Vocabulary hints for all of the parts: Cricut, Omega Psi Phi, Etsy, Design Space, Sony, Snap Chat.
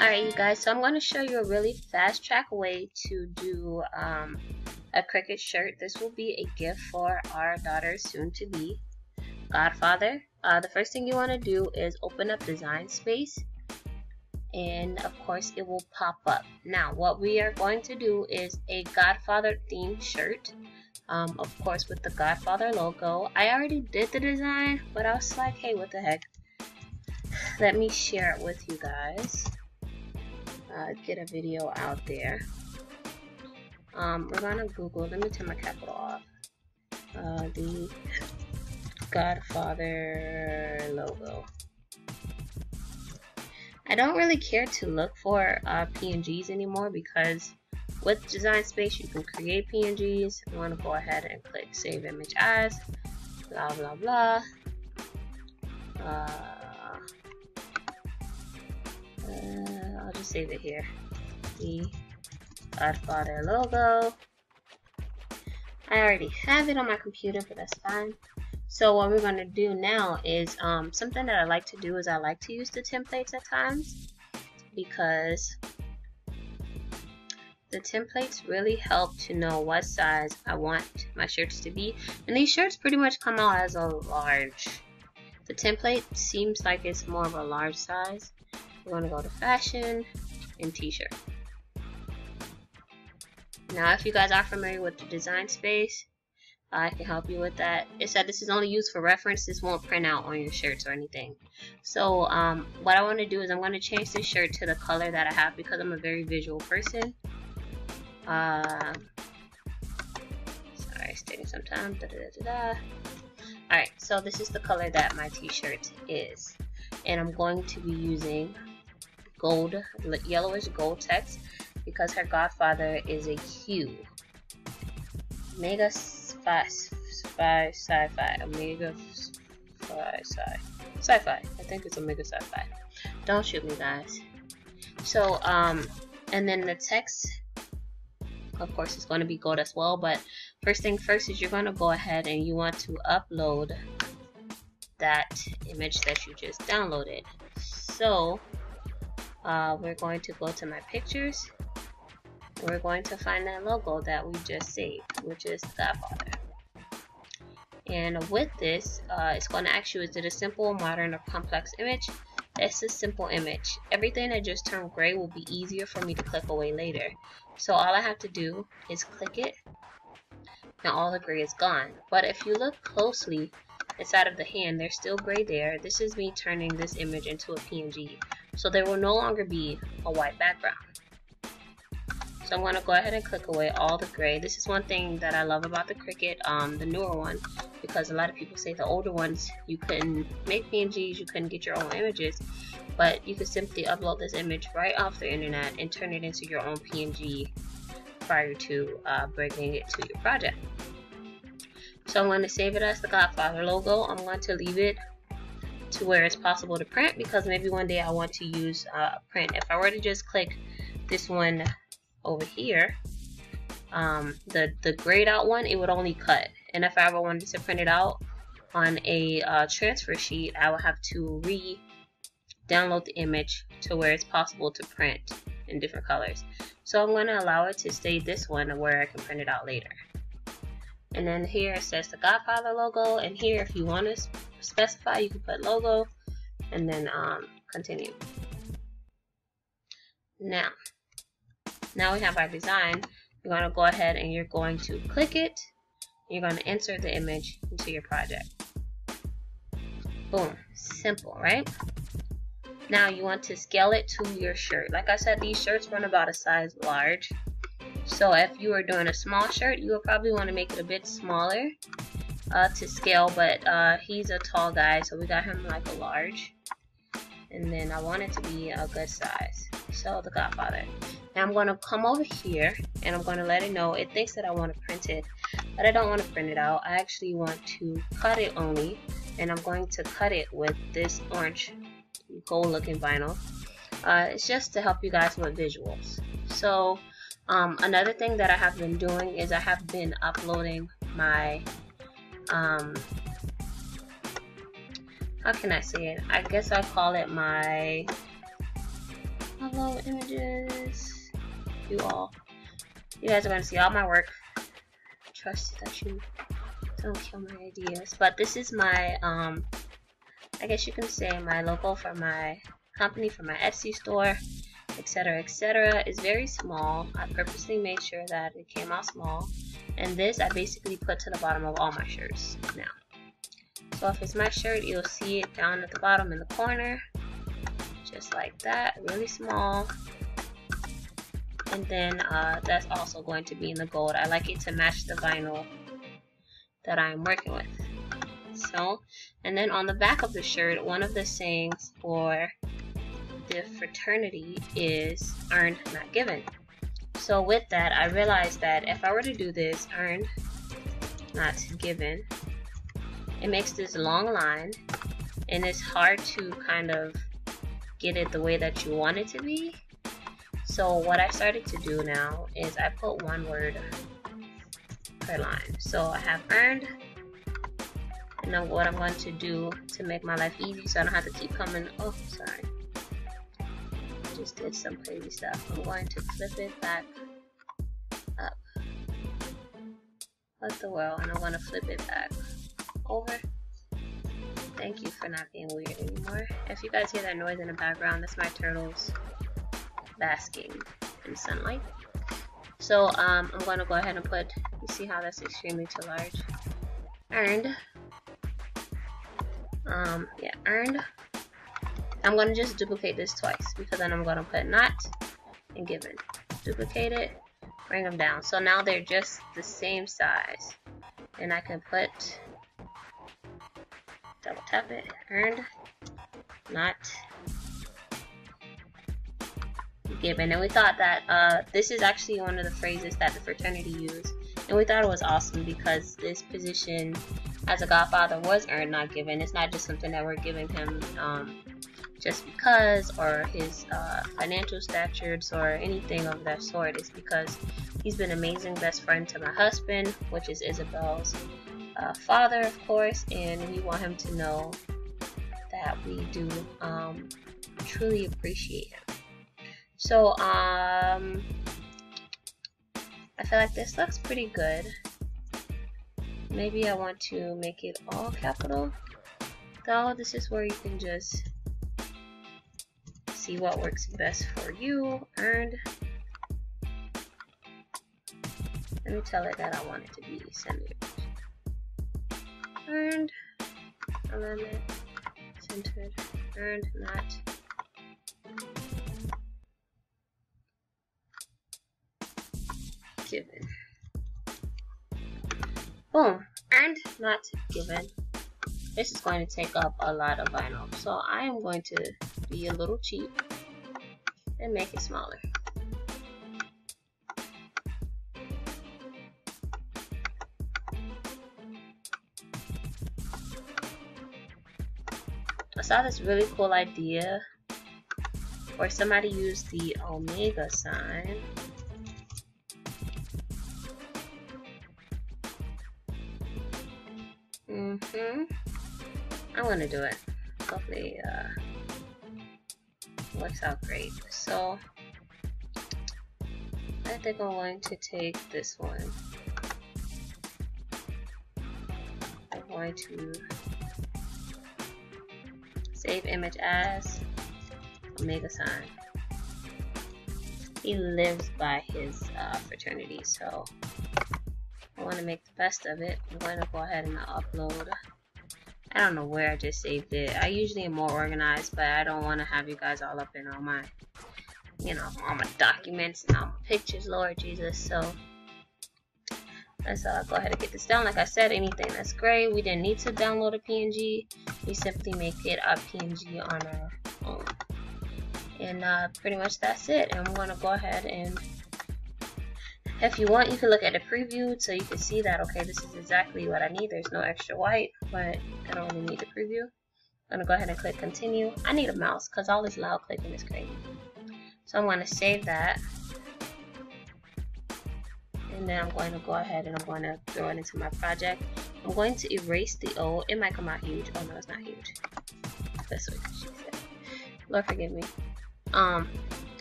Alright you guys, so I'm going to show you a really fast track way to do a Cricut shirt. This will be a gift for our daughter's soon-to-be godfather. The first thing you want to do is open up Design Space, and of course it will pop up. Now what we are going to do is a godfather themed shirt, of course with the godfather logo. I already did the design, but I was like, hey, what the heck, let me share it with you guys, get a video out there. We're gonna Google, let me turn my capital off, the godfather logo. I don't really care to look for PNGs anymore, because with Design Space you can create PNGs. You want to go ahead and click Save Image As, blah blah blah. I'll just save it here. The Godfather logo. I already have it on my computer, but that's fine. So what we're going to do now is something that I like to do is I like to use the templates at times, because the templates really help to know what size I want my shirts to be. And these shirts pretty much come out as a large. The template seems like it's more of a large size. We're going to go to Fashion and T-shirt. Now if you guys are familiar with the Design Space, I can help you with that. It said this is only used for reference. This won't print out on your shirts or anything. So what I want to do is I'm going to change this shirt to the color that I have, because I'm a very visual person. Sorry, it's taking some time. Alright, so this is the color that my t-shirt is. And I'm going to be using gold, yellowish gold text, because her godfather is a Q. Omega Psi Phi, Omega Psi Phi. I think it's Omega Psi Phi. Don't shoot me, guys. So, and then the text, of course, is going to be gold as well. But first thing first is you're going to go ahead and you want to upload that image that you just downloaded. So, we're going to go to my pictures. We're going to find that logo that we just saved, which is Godfather. And with this, it's going to ask you, is it a simple, modern, or complex image? It's a simple image. Everything that just turned gray will be easier for me to click away later. So all I have to do is click it. Now all the gray is gone. But if you look closely inside of the hand, there's still gray there. This is me turning this image into a PNG. So there will no longer be a white background. So I'm going to go ahead and click away all the gray. This is one thing that I love about the Cricut, the newer one, because a lot of people say the older ones, you couldn't make PNGs, you couldn't get your own images, but you could simply upload this image right off the internet and turn it into your own PNG prior to bringing it to your project. So I'm going to save it as the Godfather logo. I'm going to leave it to where it's possible to print, because maybe one day I want to use print. If I were to just click this one over here, the grayed out one, it would only cut, and if I ever wanted to print it out on a transfer sheet, I would have to re-download the image to where it's possible to print in different colors. So I'm going to allow it to stay this one where I can print it out later. And then here it says the Godfather logo, and here if you want to specify, you can put logo and then continue. Now we have our design. You're going to go ahead and you're going to click it. You're going to insert the image into your project. Boom. Simple, right? Now you want to scale it to your shirt. Like I said, these shirts run about a size large. So if you are doing a small shirt, you will probably want to make it a bit smaller to scale. But he's a tall guy, so we got him like a large. And then I want it to be a good size. So the Godfather. Now I'm going to come over here and I'm going to let it know. It thinks that I want to print it, but I don't want to print it out. I actually want to cut it only, and I'm going to cut it with this orange gold looking vinyl. It's just to help you guys with visuals. So another thing that I have been doing is I have been uploading my how can I say it? I guess I call it my Hello images. You all. You guys are gonna see all my work. Trust that you don't kill my ideas. But this is my I guess you can say my logo for my company, for my Etsy store, etc., etc. is very small. I purposely made sure that it came out small, and this I basically put to the bottom of all my shirts now. So if it's my shirt, you'll see it down at the bottom in the corner, just like that, really small. And then that's also going to be in the gold. I like it to match the vinyl that I'm working with. So, and then on the back of the shirt, one of the sayings for the fraternity is earned, not given. So with that, I realized that if I were to do this, earned, not given, it makes this long line, and it's hard to kind of get it the way that you want it to be. So what I started to do now is I put one word per line. So I have earned, and then what I'm going to do to make my life easy so I don't have to keep coming, oh sorry, just did some crazy stuff. I'm going to flip it back up. What the world? And I'm going to flip it back over. Thank you for not being weird anymore. If you guys hear that noise in the background, that's my turtles basking in sunlight. So I'm going to go ahead and put, you see how that's extremely too large, earned, yeah, earned. I'm going to just duplicate this twice, because then I'm going to put not and given. Duplicate it, bring them down. So now they're just the same size. And I can put, double tap it, earned, not given. And we thought that this is actually one of the phrases that the fraternity used. And we thought it was awesome because this position as a godfather was earned, not given. It's not just something that we're giving him just because, or his financial statures or anything of that sort. It's because he's been an amazing best friend to my husband, which is Isabel's father, of course, and we want him to know that we do truly appreciate him. So I feel like this looks pretty good. Maybe I want to make it all capital, though. This is where you can just see what works best for you. Earned. Let me tell it that I want it to be centered. Earned, alignment, centered, earned, not. Given. Boom. Earned, not given. This is going to take up a lot of vinyl, so I am going to be a little cheap and make it smaller. I saw this really cool idea where somebody used the omega sign. I'm gonna do it. Hopefully works out great. So I think I'm going to take this one. I'm going to save image as omega sign. He lives by his fraternity, so I want to make the best of it. I'm going to go ahead and upload. I don't know where I just saved it. I usually am more organized, but I don't want to have you guys all up in all my, you know, all my documents and all my pictures, Lord Jesus. So let's go ahead and get this down. Like I said, anything that's gray, we didn't need to download a PNG. We simply make it a PNG on our own. And pretty much that's it. And I'm going to go ahead and, if you want, you can look at the preview so you can see that, okay, this is exactly what I need. There's no extra white, but I don't really need the preview. I'm going to go ahead and click continue. I need a mouse because all this loud clicking is crazy. So I'm going to save that. And then I'm going to go ahead and I'm going to throw it into my project. I'm going to erase the O. It might come out huge. Oh, no, it's not huge. That's what she said. Lord forgive me.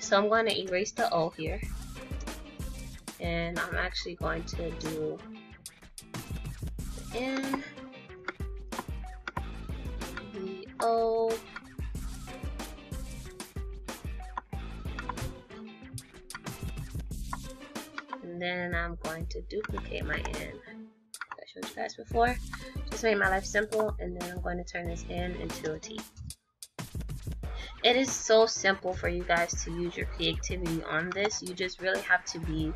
So I'm going to erase the O here, and I'm actually going to do the N, the O, and then I'm going to duplicate my N. I showed you guys before. Just made my life simple, and then I'm going to turn this N into a T. It is so simple for you guys to use your creativity on this. You just really have to be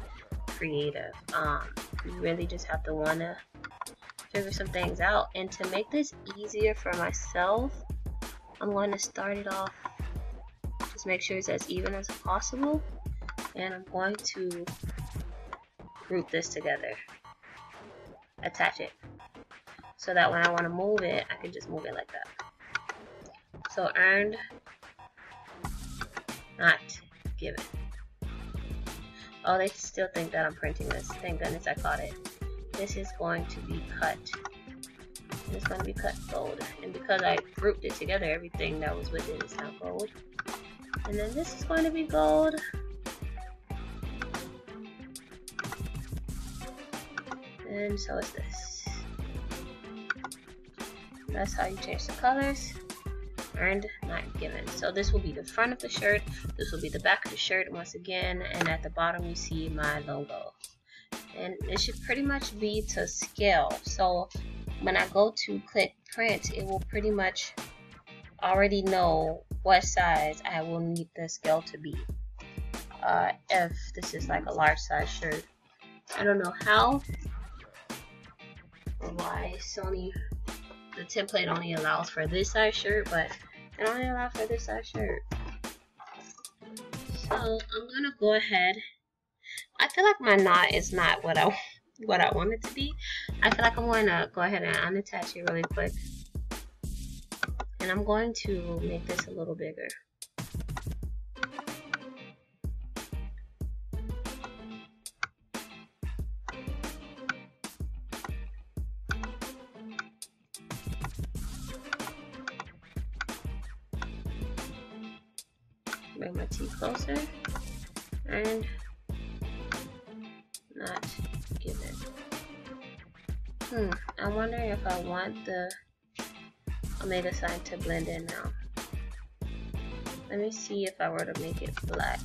creative. You really just have to want to figure some things out. And to make this easier for myself, I'm going to start it off. Just make sure it's as even as possible. And I'm going to group this together. Attach it. So that when I want to move it, I can just move it like that. So earned, not given. Oh, they still think that I'm printing this. Thank goodness I caught it. This is going to be cut. It's going to be cut gold. And because I grouped it together, everything that was with it is now gold. And then this is going to be gold. And so is this. That's how you change the colors. Earned, not given. So this will be the front of the shirt, this will be the back of the shirt once again, and at the bottom you see my logo. And it should pretty much be to scale. So when I go to click print, it will pretty much already know what size I will need the scale to be. If this is like a large size shirt, I don't know how or why Sony, the template only allows for this size shirt, but it only allows for this size shirt. So I'm gonna go ahead. I feel like my knot is not what I want it to be. I feel like I'm gonna go ahead and unattach it really quick, and I'm going to make this a little bigger. Make my T closer, and not given. I'm wondering if I want the omega sign to blend in now. Let me see if I were to make it black.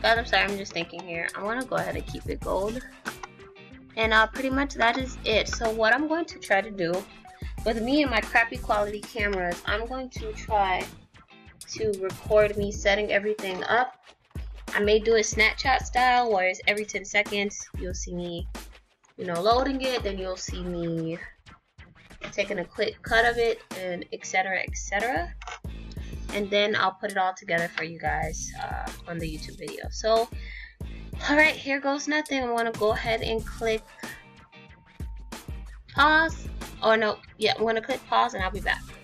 God, I'm sorry, I'm just thinking here. I want to go ahead and keep it gold. And pretty much that is it. So what I'm going to try to do with me and my crappy quality cameras, I'm going to try to record me setting everything up. I may do it Snapchat style, where it's every 10 seconds you'll see me, you know, loading it, then you'll see me taking a quick cut of it, and etc, etc. And then I'll put it all together for you guys on the YouTube video. So alright, here goes nothing. I want to go ahead and click pause. Oh no, yeah, I'm going to click pause and I'll be back.